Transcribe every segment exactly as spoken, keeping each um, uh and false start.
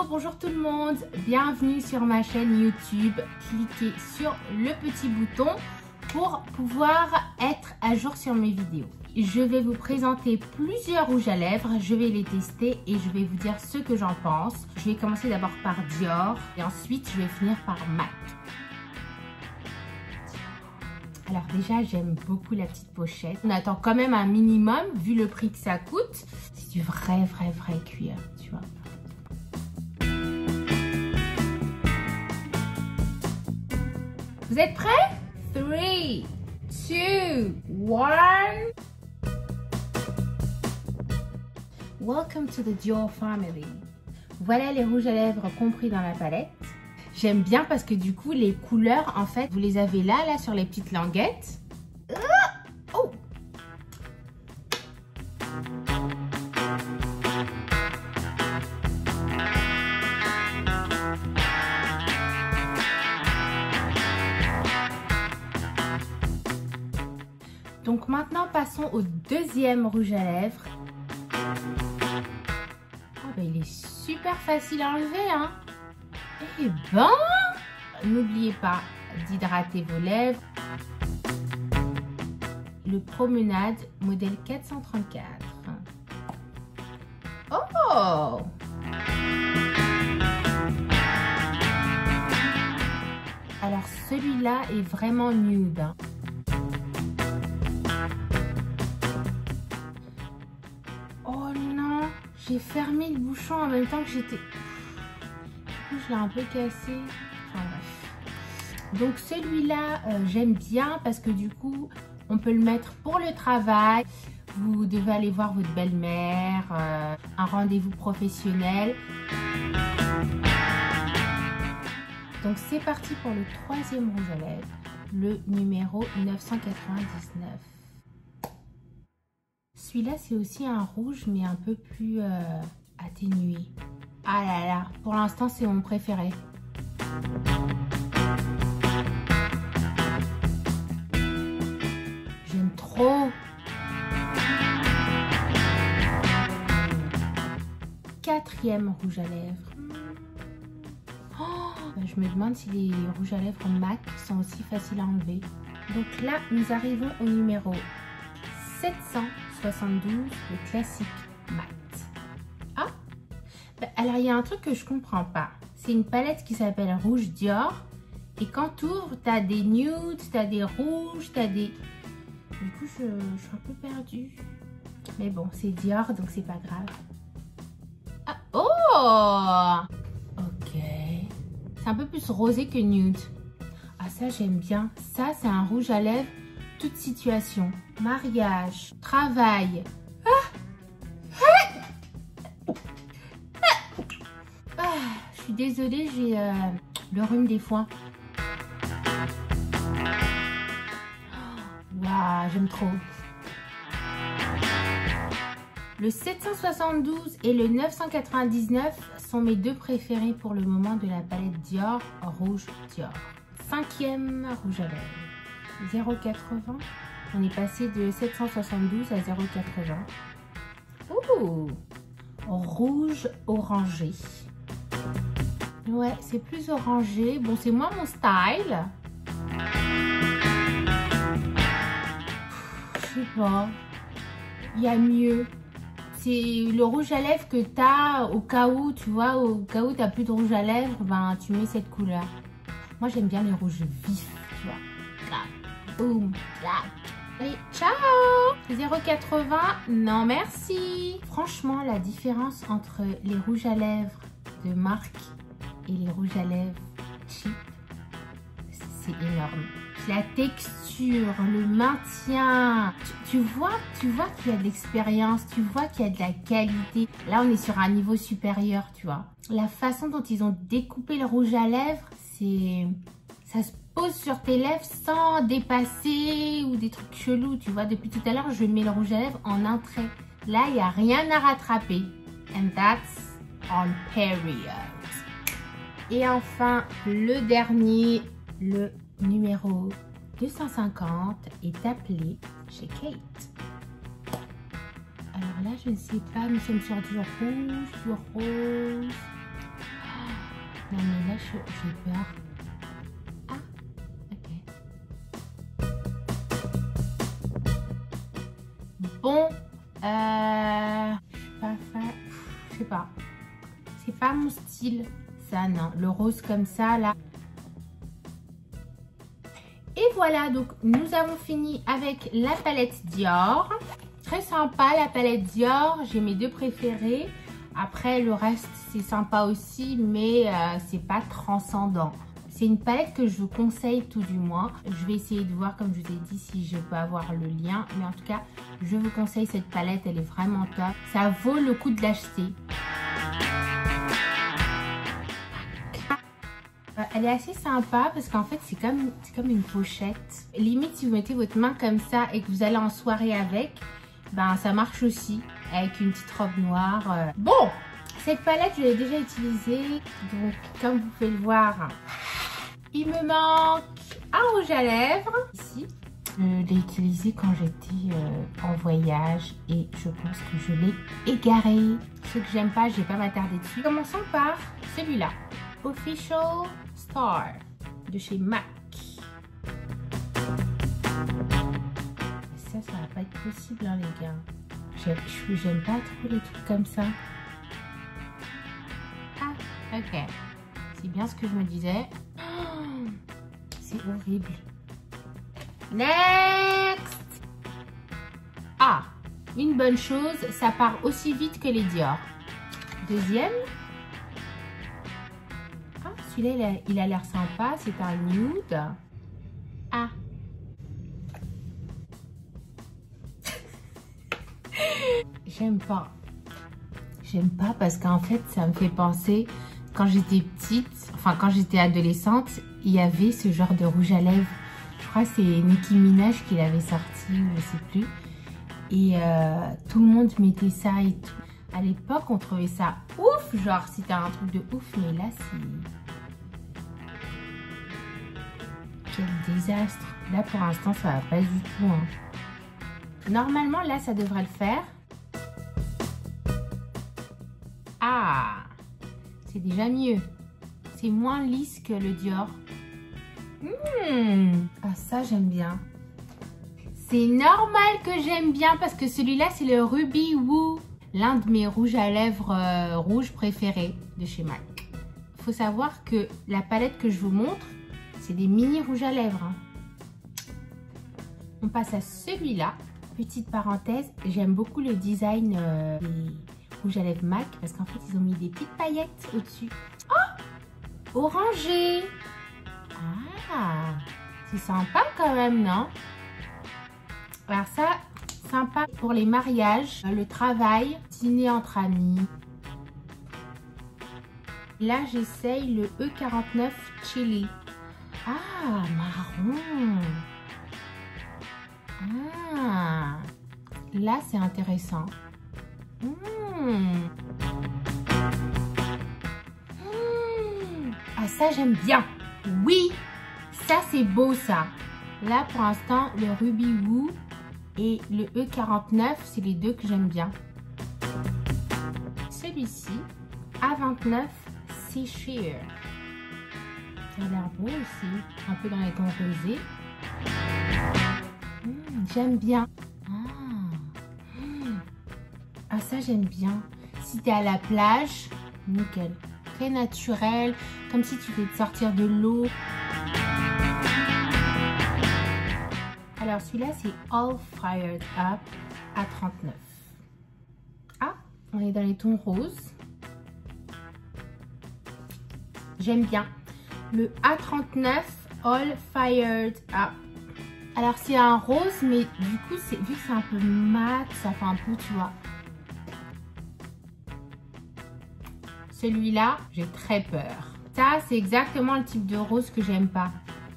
Hello, bonjour tout le monde, bienvenue sur ma chaîne YouTube. Cliquez sur le petit bouton pour pouvoir être à jour sur mes vidéos. Je vais vous présenter plusieurs rouges à lèvres, je vais les tester et je vais vous dire ce que j'en pense. Je vais commencer d'abord par Dior et ensuite je vais finir par MAC. Alors déjà, j'aime beaucoup la petite pochette. On attend quand même un minimum vu le prix que ça coûte. C'est du vrai, vrai, vrai cuir, tu vois. Vous êtes prêts? three, two, one. Welcome to the Dior family. Voilà les rouges à lèvres compris dans la palette. J'aime bien parce que du coup, les couleurs, en fait, vous les avez là, là, sur les petites languettes. Oh! Donc maintenant, passons au deuxième rouge à lèvres. Oh, ben, il est super facile à enlever, hein? Et eh ben, n'oubliez pas d'hydrater vos lèvres. Le Promenade modèle quatre cent trente-quatre. Oh! Alors celui-là est vraiment nude. Oh non, j'ai fermé le bouchon en même temps que j'étais... Je l'ai un peu cassé. Enfin bref. Donc celui-là, euh, j'aime bien parce que du coup, on peut le mettre pour le travail. Vous devez aller voir votre belle-mère, euh, un rendez-vous professionnel. Donc c'est parti pour le troisième rouge à lèvres, le numéro neuf cent quatre-vingt-dix-neuf. Celui-là, c'est aussi un rouge, mais un peu plus euh, atténué. Ah là là, pour l'instant, c'est mon préféré. J'aime trop. Quatrième rouge à lèvres. Oh, je me demande si les rouges à lèvres MAC sont aussi faciles à enlever. Donc là, nous arrivons au numéro sept cent soixante-douze, le classique MAC. Alors, il y a un truc que je comprends pas. C'est une palette qui s'appelle Rouge Dior. Et quand tu ouvres, tu as des nudes, tu as des rouges, tu as des... Du coup, je, je suis un peu perdue. Mais bon, c'est Dior, donc c'est pas grave. Ah, oh! Ok. C'est un peu plus rosé que nude. Ah, ça, j'aime bien. Ça, c'est un rouge à lèvres, toute situation. Mariage, travail... Désolée, j'ai euh, le rhume des foins. Waouh, j'aime trop. Le sept cent soixante-douze et le neuf cent quatre-vingt-dix-neuf sont mes deux préférés pour le moment de la palette Dior Rouge Dior. Cinquième rouge à lèvres. zéro quatre-vingts. On est passé de sept cent soixante-douze à zéro quatre-vingts. Ouh, rouge orangé. Ouais, c'est plus orangé. Bon, c'est moins mon style. Je sais pas. Il y a mieux. C'est le rouge à lèvres que t'as au cas où, tu vois, au cas où t'as plus de rouge à lèvres, ben tu mets cette couleur. Moi, j'aime bien les rouges vifs, tu vois. Clac, boum, clac. Et ciao! zéro quatre-vingts, non merci. Franchement, la différence entre les rouges à lèvres de marque et les rouges à lèvres cheap, c'est énorme. La texture, le maintien, tu, tu vois, tu vois qu'il y a de l'expérience, tu vois qu'il y a de la qualité. Là, on est sur un niveau supérieur, tu vois. La façon dont ils ont découpé le rouge à lèvres, c'est... ça se pose sur tes lèvres sans dépasser ou des trucs chelous, tu vois. Depuis tout à l'heure, je mets le rouge à lèvres en un trait. Là, il n'y a rien à rattraper. And that's on period. Et enfin, le dernier, le numéro deux cent cinquante, est appelé chez Kate. Alors là, je ne sais pas, nous sommes sur du rouge, du rose. Non mais là je, je vais peur. Ah, ok. Bon, euh, je suis pas fan. Je sais pas. C'est pas mon style. Ça non. Le rose comme ça là. Et voilà, donc nous avons fini avec la palette Dior. Très sympa la palette Dior. J'ai mes deux préférés. Après le reste c'est sympa aussi mais euh, c'est pas transcendant. C'est une palette que je vous conseille tout du moins. Je vais essayer de voir comme je vous ai dit si je peux avoir le lien. Mais en tout cas je vous conseille cette palette, elle est vraiment top. Ça vaut le coup de l'acheter. Elle est assez sympa parce qu'en fait c'est comme, comme une pochette. Limite si vous mettez votre main comme ça et que vous allez en soirée avec, ben ça marche aussi. Avec une petite robe noire. Bon, cette palette je l'ai déjà utilisée. Donc comme vous pouvez le voir, il me manque un rouge à lèvres. Ici, je l'ai utilisé quand j'étais euh, en voyage. Et je pense que je l'ai égaré. Ce que j'aime pas, je vais pas m'attarder dessus. Commençons par celui-là. Official Star de chez MAC. Ça, ça va pas être possible hein, les gars. J'aime pas trop les trucs comme ça. Ah, ok. C'est bien ce que je me disais. Oh, c'est horrible. Next! Ah, une bonne chose, ça part aussi vite que les Dior. Deuxième. Ah, celui-là, il a l'air sympa. C'est un nude. Ah. J'aime pas. J'aime pas parce qu'en fait, ça me fait penser, quand j'étais petite, enfin quand j'étais adolescente, il y avait ce genre de rouge à lèvres. Je crois que c'est Nicki Minaj qui l'avait sorti, je ne sais plus. Et euh, tout le monde mettait ça et tout. À l'époque, on trouvait ça ouf, genre c'était un truc de ouf, mais là, c'est... Quel désastre. Là, pour l'instant, ça va pas du tout. Hein. Normalement, là, ça devrait le faire. Ah, c'est déjà mieux. C'est moins lisse que le Dior. Mmh. Ah, ça, j'aime bien. C'est normal que j'aime bien parce que celui-là, c'est le Ruby Woo. L'un de mes rouges à lèvres euh, rouges préférés de chez MAC. Il faut savoir que la palette que je vous montre, c'est des mini rouges à lèvres. Hein. On passe à celui-là. Petite parenthèse, j'aime beaucoup le design euh, des... rouge à lèvres MAC parce qu'en fait ils ont mis des petites paillettes au-dessus. Oh, orangé. Ah, c'est sympa quand même, non? Alors ça, sympa pour les mariages, le travail, dîner entre amis. Là j'essaye le E quarante-neuf Chili. Ah, marron. Ah, là c'est intéressant. Mmh. Mmh. Ah ça j'aime bien. Oui, ça c'est beau ça. Là pour l'instant le Ruby Woo et le E quarante-neuf, c'est les deux que j'aime bien. Celui-ci A vingt-neuf Seashore. Ça a l'air beau aussi, un peu dans les tons rosés. Mmh, j'aime bien. Ah ça j'aime bien. Si t'es à la plage, nickel. Très naturel, comme si tu venais de sortir de l'eau. Alors celui-là c'est All Fired Up à trente-neuf. Ah, on est dans les tons roses. J'aime bien. Le A trente-neuf All Fired Up. Alors c'est un rose mais du coup vu que c'est un peu mat, ça fait un peu tu vois. Celui-là, j'ai très peur. Ça, c'est exactement le type de rose que j'aime pas.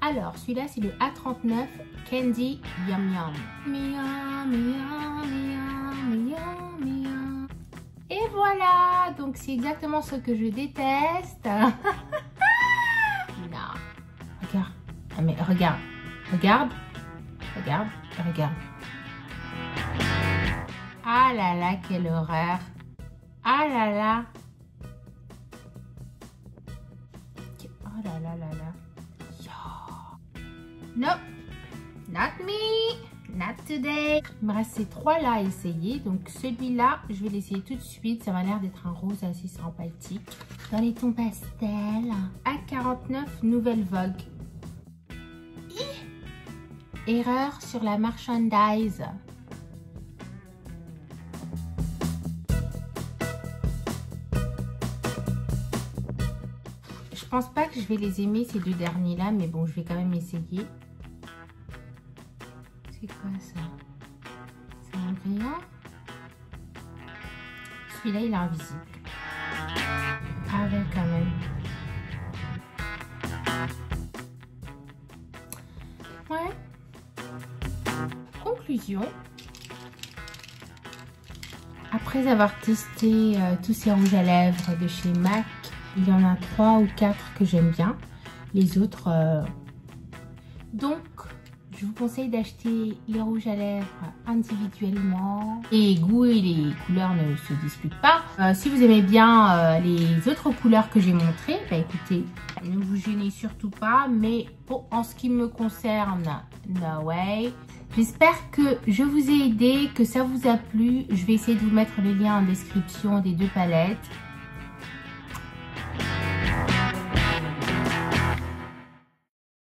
Alors, celui-là, c'est le A trente-neuf Candy Yum Yum. Et voilà. Donc, c'est exactement ce que je déteste. Non. Regarde. Ah, mais regarde. Regarde. Regarde. Regarde. Ah là là, quelle horreur. Ah là là. Oh là là là là. Yo. Nope. Not me. Not today. Il me reste ces trois là à essayer. Donc celui-là, je vais l'essayer tout de suite. Ça m'a l'air d'être un rose assez sympathique. Dans les tons pastels. A quarante-neuf, nouvelle vogue. Hi. Erreur sur la merchandise. Je pense pas que je vais les aimer ces deux derniers là, mais bon, je vais quand même essayer. C'est quoi ça? C'est un brillant? Celui-là, il est invisible. Ah ouais, quand même. Ouais. Conclusion. Après avoir testé euh, tous ces rouges à lèvres de chez MAC, il y en a trois ou quatre que j'aime bien. Les autres... Euh... Donc... Je vous conseille d'acheter les rouges à lèvres individuellement. Et les goûts et les couleurs ne se discutent pas. Euh, si vous aimez bien euh, les autres couleurs que j'ai montrées, bah écoutez, ne vous gênez surtout pas. Mais bon, en ce qui me concerne, no way. J'espère que je vous ai aidé, que ça vous a plu. Je vais essayer de vous mettre les liens en description des deux palettes.